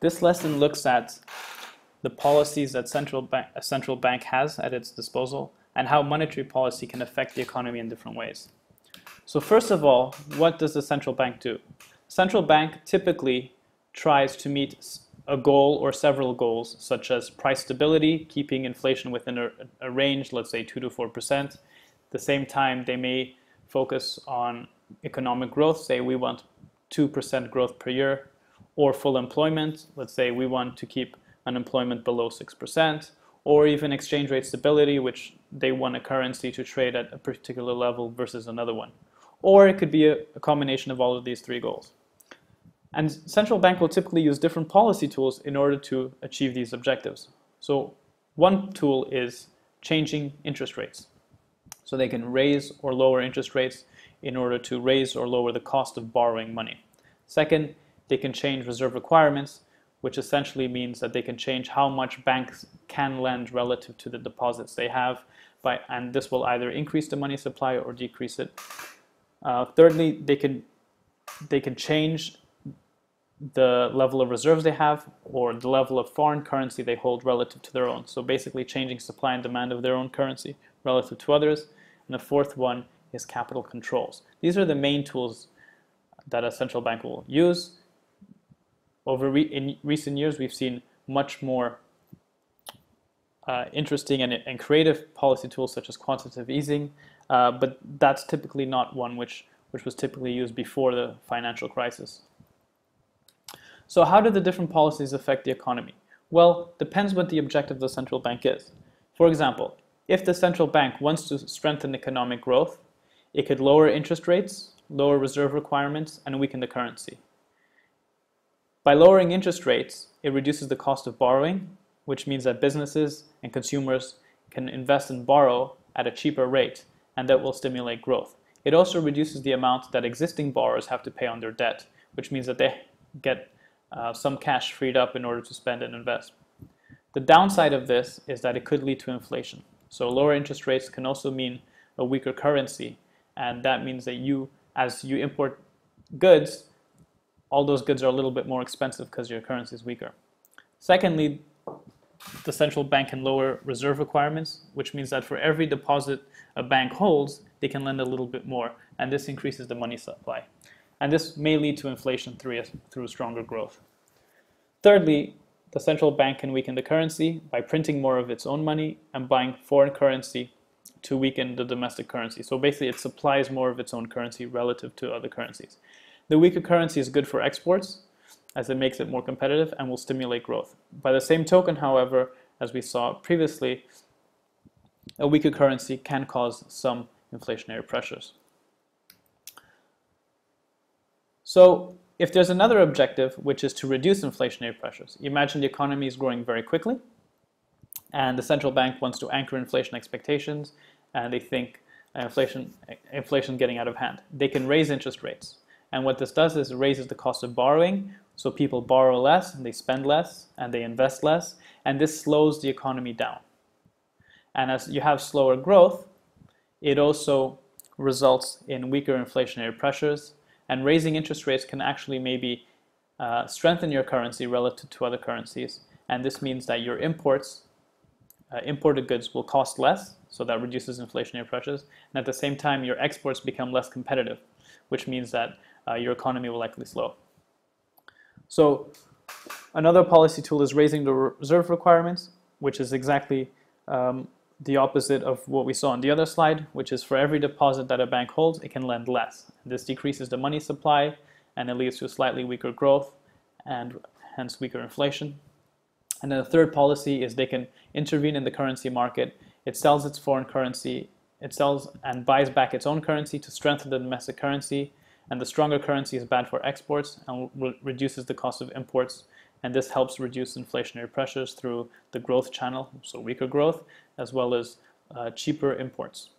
This lesson looks at the policies that a central bank has at its disposal and how monetary policy can affect the economy in different ways. So first of all, what does the central bank do? Central bank typically tries to meet a goal or several goals, such as price stability, keeping inflation within a range, let's say 2 to 4%. At the same time, they may focus on economic growth, say we want 2% growth per year, or full employment, let's say we want to keep unemployment below 6%, or even exchange rate stability, which they want a currency to trade at a particular level versus another one. Or it could be a combination of all of these three goals. And central bank will typically use different policy tools in order to achieve these objectives. So one tool is changing interest rates. So they can raise or lower interest rates in order to raise or lower the cost of borrowing money. Second, they can change reserve requirements, which essentially means that they can change how much banks can lend relative to the deposits they have, and this will either increase the money supply or decrease it. Thirdly, they can change the level of reserves they have or the level of foreign currency they hold relative to their own. So basically changing supply and demand of their own currency relative to others. And the fourth one is capital controls. These are the main tools that a central bank will use. In recent years, we've seen much more interesting and creative policy tools such as quantitative easing, but that's typically not one which was typically used before the financial crisis. So how do the different policies affect the economy? Well, depends what the objective of the central bank is. For example, if the central bank wants to strengthen economic growth, it could lower interest rates, lower reserve requirements, and weaken the currency. By lowering interest rates, it reduces the cost of borrowing, which means that businesses and consumers can invest and borrow at a cheaper rate, and that will stimulate growth. It also reduces the amount that existing borrowers have to pay on their debt, which means that they get some cash freed up in order to spend and invest. The downside of this is that it could lead to inflation. So lower interest rates can also mean a weaker currency, and that means that as you import goods, all those goods are a little bit more expensive because your currency is weaker. Secondly, the central bank can lower reserve requirements, which means that for every deposit a bank holds, they can lend a little bit more, and this increases the money supply. And this may lead to inflation through stronger growth. Thirdly, the central bank can weaken the currency by printing more of its own money and buying foreign currency to weaken the domestic currency. So basically it supplies more of its own currency relative to other currencies. The weaker currency is good for exports, as it makes it more competitive and will stimulate growth. By the same token, however, as we saw previously, a weaker currency can cause some inflationary pressures. So if there's another objective, which is to reduce inflationary pressures, imagine the economy is growing very quickly, and the central bank wants to anchor inflation expectations, and they think inflation getting out of hand. They can raise interest rates. And what this does is it raises the cost of borrowing, so people borrow less, and they spend less, and they invest less, and this slows the economy down. And as you have slower growth, it also results in weaker inflationary pressures, and raising interest rates can actually maybe strengthen your currency relative to other currencies, and this means that your imported goods will cost less, so that reduces inflationary pressures, and at the same time your exports become less competitive, which means that your economy will likely slow. So another policy tool is raising the reserve requirements, which is exactly the opposite of what we saw on the other slide, which is for every deposit that a bank holds, it can lend less. This decreases the money supply, and it leads to slightly weaker growth and hence weaker inflation. And then the third policy is they can intervene in the currency market. It sells its foreign currency, it sells and buys back its own currency to strengthen the domestic currency, and the stronger currency is bad for exports and reduces the cost of imports, and this helps reduce inflationary pressures through the growth channel, so weaker growth, as well as cheaper imports.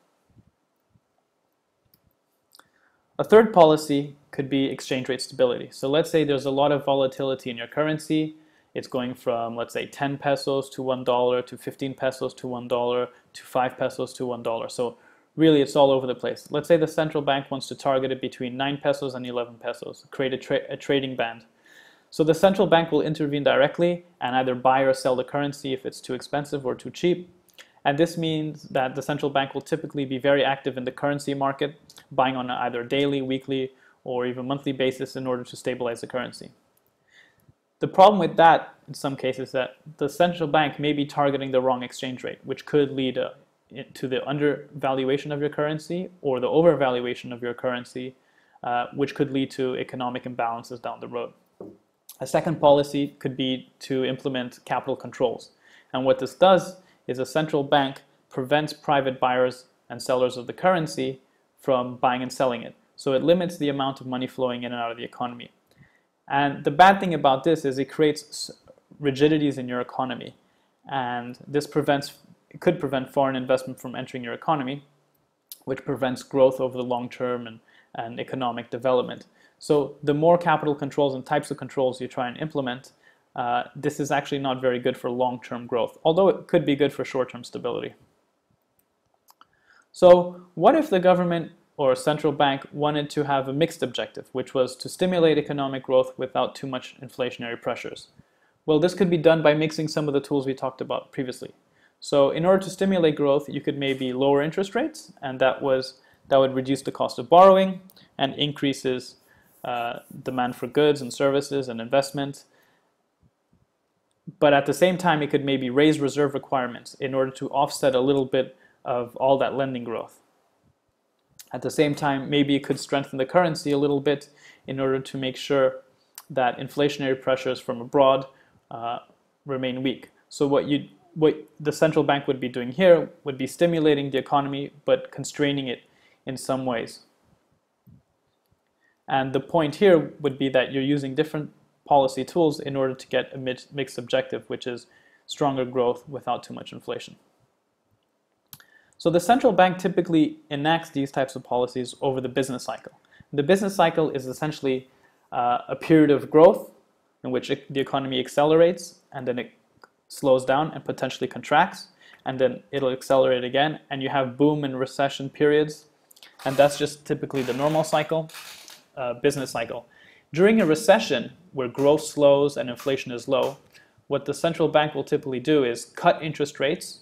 A third policy could be exchange rate stability. So let's say there's a lot of volatility in your currency. It's going from, let's say, 10 pesos to $1, to 15 pesos to $1, to 5 pesos to $1. So really, it's all over the place. Let's say the central bank wants to target it between 9 pesos and 11 pesos, create a trading band. So the central bank will intervene directly and either buy or sell the currency if it's too expensive or too cheap. And this means that the central bank will typically be very active in the currency market, buying on either daily, weekly, or even monthly basis in order to stabilize the currency. The problem with that, in some cases, is that the central bank may be targeting the wrong exchange rate, which could lead to the undervaluation of your currency or the overvaluation of your currency, which could lead to economic imbalances down the road. A second policy could be to implement capital controls. And what this does is a central bank prevents private buyers and sellers of the currency from buying and selling it. So it limits the amount of money flowing in and out of the economy. And the bad thing about this is it creates rigidities in your economy. And this could prevent foreign investment from entering your economy, which prevents growth over the long term and economic development. So the more capital controls and types of controls you try and implement, this is actually not very good for long-term growth, although it could be good for short-term stability. So what if the government or central bank wanted to have a mixed objective, which was to stimulate economic growth without too much inflationary pressures? Well, this could be done by mixing some of the tools we talked about previously. So in order to stimulate growth, you could maybe lower interest rates, and that would reduce the cost of borrowing and increases demand for goods and services and investment. But at the same time, it could maybe raise reserve requirements in order to offset a little bit of all that lending growth. At the same time, maybe it could strengthen the currency a little bit in order to make sure that inflationary pressures from abroad remain weak. So what the central bank would be doing here would be stimulating the economy but constraining it in some ways. And the point here would be that you're using different policy tools in order to get a mixed objective, which is stronger growth without too much inflation. So the central bank typically enacts these types of policies over the business cycle. The business cycle is essentially a period of growth in which the economy accelerates, and then it slows down and potentially contracts, and then it'll accelerate again, and you have boom and recession periods, and that's just typically the normal cycle. Business cycle. During a recession where growth slows and inflation is low, what the central bank will typically do is cut interest rates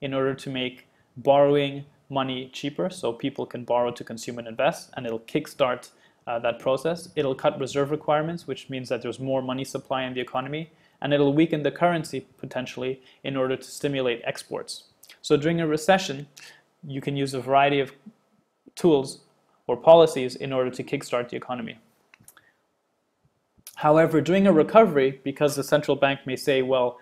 in order to make borrowing money cheaper so people can borrow to consume and invest, and it'll kickstart that process. It'll cut reserve requirements, which means that there's more money supply in the economy, and it'll weaken the currency potentially in order to stimulate exports. So during a recession, you can use a variety of tools or policies in order to kickstart the economy. However, during a recovery, because the central bank may say, well,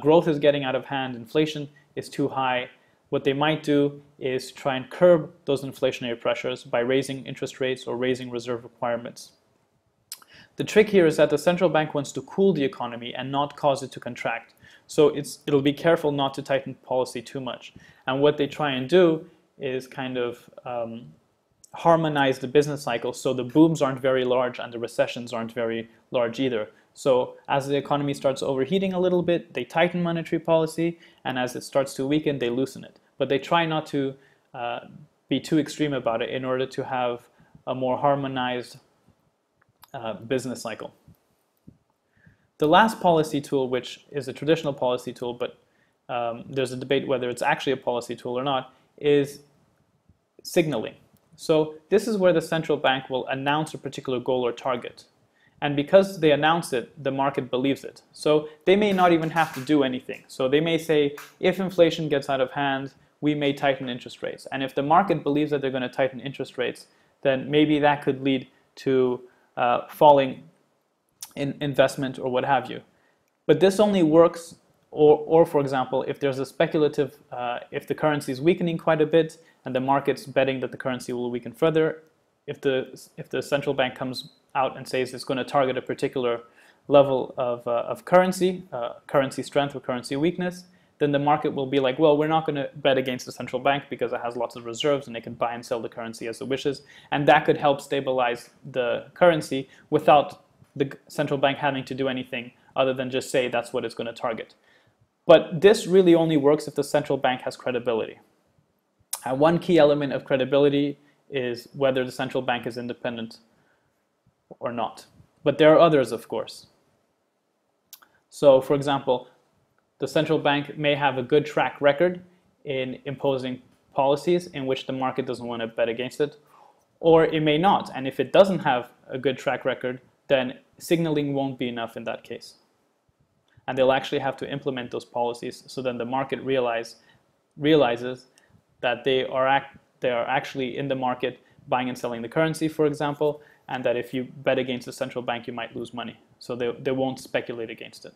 growth is getting out of hand, inflation is too high, what they might do is try and curb those inflationary pressures by raising interest rates or raising reserve requirements. The trick here is that the central bank wants to cool the economy and not cause it to contract. So it'll be careful not to tighten policy too much. And what they try and do is kind of harmonize the business cycle so the booms aren't very large and the recessions aren't very large either. So as the economy starts overheating a little bit, they tighten monetary policy, and as it starts to weaken, they loosen it. But they try not to be too extreme about it in order to have a more harmonized business cycle. The last policy tool, which is a traditional policy tool, but there's a debate whether it's actually a policy tool or not, is signaling. So this is where the central bank will announce a particular goal or target. And because they announce it, the market believes it. So they may not even have to do anything. So they may say, if inflation gets out of hand, we may tighten interest rates. And if the market believes that they're going to tighten interest rates, then maybe that could lead to falling in investment or what have you. But this only works, or for example, if there's a speculative, if the currency is weakening quite a bit, and the market's betting that the currency will weaken further. If the central bank comes out and says it's going to target a particular level of currency, currency strength or currency weakness, then the market will be like, well, we're not going to bet against the central bank because it has lots of reserves and it can buy and sell the currency as it wishes. And that could help stabilize the currency without the central bank having to do anything other than just say that's what it's going to target. But this really only works if the central bank has credibility. And one key element of credibility is whether the central bank is independent or not. But there are others, of course. So for example, the central bank may have a good track record in imposing policies in which the market doesn't want to bet against it, or it may not. And if it doesn't have a good track record, then signaling won't be enough in that case. And they'll actually have to implement those policies, so then the market realizes that they are actually in the market buying and selling the currency, for example, and that if you bet against the central bank, you might lose money. So they won't speculate against it.